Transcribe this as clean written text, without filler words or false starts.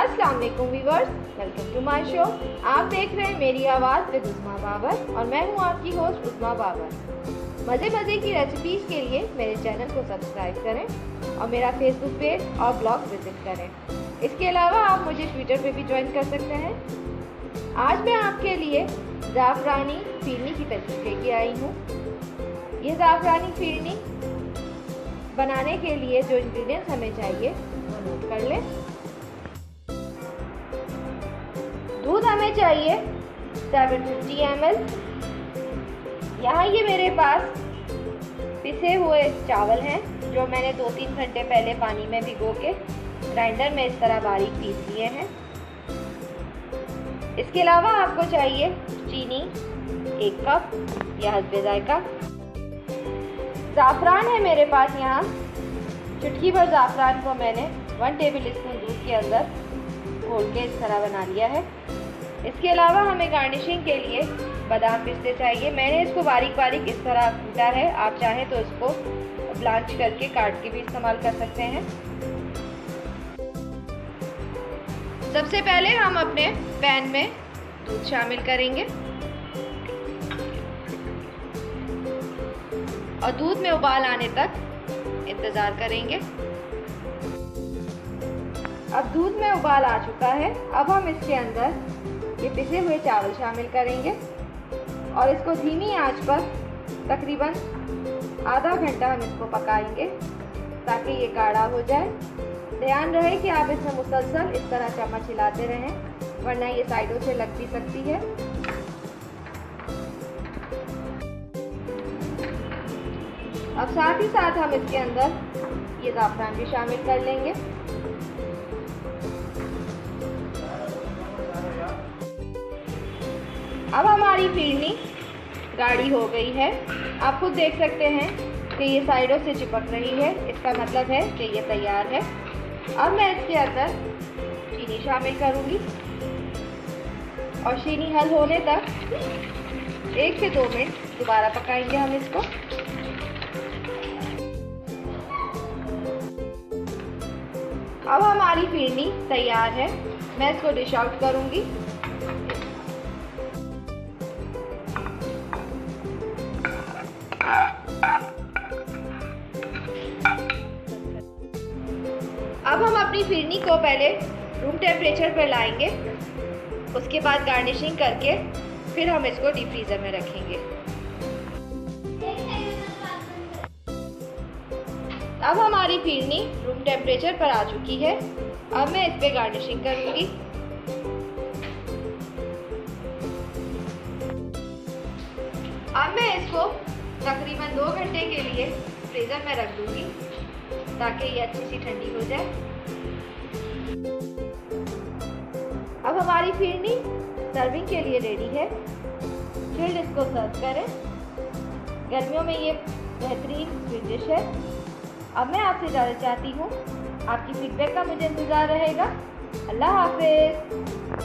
अस्सलाम वालेकुम viewers, welcome to my show. आप देख रहे हैं मेरी आवाज़ विद उज़मा बाबर और मैं हूं आपकी होस्ट उज़मा बाबर। मज़े की रेसिपीज़ के लिए मेरे चैनल को सब्सक्राइब करें और मेरा फेसबुक पेज और ब्लॉग विजिट करें। इसके अलावा आप मुझे ट्विटर पे भी ज्वाइन कर सकते हैं। आज मैं आपके लिए ज़ाफ़रानी फिरनी की तशरीह लेके आई हूँ। ये ज़ाफ़रानी फिरनी बनाने के लिए जो इंग्रेडिएंट्स हमें चाहिए वो नोट कर लें। दूध हमें चाहिए 750 ml। यहाँ ये मेरे पास पिसे हुए चावल हैं जो मैंने 2-3 घंटे पहले पानी में भिगो के ग्राइंडर में इस तरह बारीक पीस लिए हैं। इसके अलावा आपको चाहिए चीनी 1 कप या हस्बे जायका। ज़ाफ़रान है मेरे पास, यहाँ चुटकी भर ज़ाफ़रान को मैंने 1 टेबल स्पून दूध के अंदर घोल के इस तरह बना लिया है। इसके अलावा हमें गार्निशिंग के लिए बादाम पिस्ते चाहिए। मैंने इसको बारीक बारीक इस तरह कूटा है, आप चाहें तो इसको ब्लांच करके काट के भी इस्तेमाल कर सकते हैं। सबसे पहले हम अपने पैन में दूध शामिल करेंगे और दूध में उबाल आने तक इंतज़ार करेंगे। अब दूध में उबाल आ चुका है। अब हम इसके अंदर ये पिसे हुए चावल शामिल करेंगे और इसको धीमी आंच पर तकरीबन आधा घंटा हम इसको पकाएंगे ताकि ये गाढ़ा हो जाए। ध्यान रहे कि आप इसमें मुसलसल इस तरह चम्मच हिलाते रहें, वरना ये साइडों से लग भी सकती है। अब साथ ही साथ हम इसके अंदर ये ज़ाफ़रान भी शामिल कर लेंगे। अब हमारी फिरनी गाढ़ी हो गई है। आप खुद देख सकते हैं कि ये साइडों से चिपक रही है, इसका मतलब है कि ये तैयार है। अब मैं इसके अंदर चीनी शामिल करूंगी और चीनी हल होने तक 1 से 2 मिनट दोबारा पकाएंगे हम इसको। अब हमारी फिरनी तैयार है। मैं इसको डिश आउट करूंगी। अब हम अपनी फिरनी को पहले रूम टेम्परेचर पर लाएंगे, उसके बाद गार्निशिंग करके फिर हम इसको डीप फ्रीज़र में रखेंगे। अब हमारी फिरनी रूम टेम्परेचर पर आ चुकी है। अब मैं इस पर गार्निशिंग करूंगी। अब मैं इसको तकरीबन 2 घंटे के लिए फ्रीज़र में रख दूंगी ताकि ये अच्छी सी ठंडी हो जाए। अब हमारी फिरनी सर्विंग के लिए रेडी है। फिर इसको सर्व करें। गर्मियों में ये बेहतरीन स्वीट डिश है। अब मैं आपसे इजाज़त चाहती हूँ। आपकी फीडबैक का मुझे इंतज़ार रहेगा। अल्लाह हाफिज़।